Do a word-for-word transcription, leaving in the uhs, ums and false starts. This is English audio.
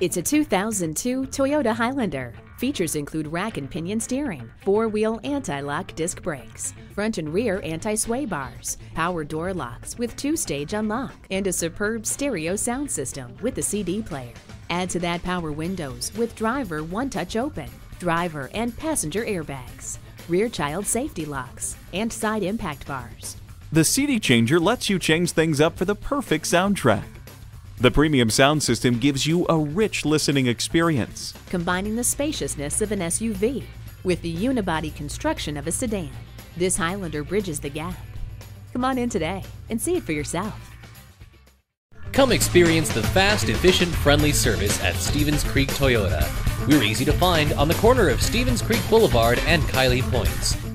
It's a two thousand two Toyota Highlander. Features include rack and pinion steering, four-wheel anti-lock disc brakes, front and rear anti-sway bars, power door locks with two-stage unlock, and a superb stereo sound system with a C D player. Add to that power windows with driver one-touch open, driver and passenger airbags, rear child safety locks, and side impact bars. The C D changer lets you change things up for the perfect soundtrack. The premium sound system gives you a rich listening experience, combining the spaciousness of an S U V with the unibody construction of a sedan. This Highlander bridges the gap. Come on in today and see it for yourself. Come experience the fast, efficient, friendly service at Stevens Creek Toyota. We're easy to find on the corner of Stevens Creek Boulevard and Kiley Points.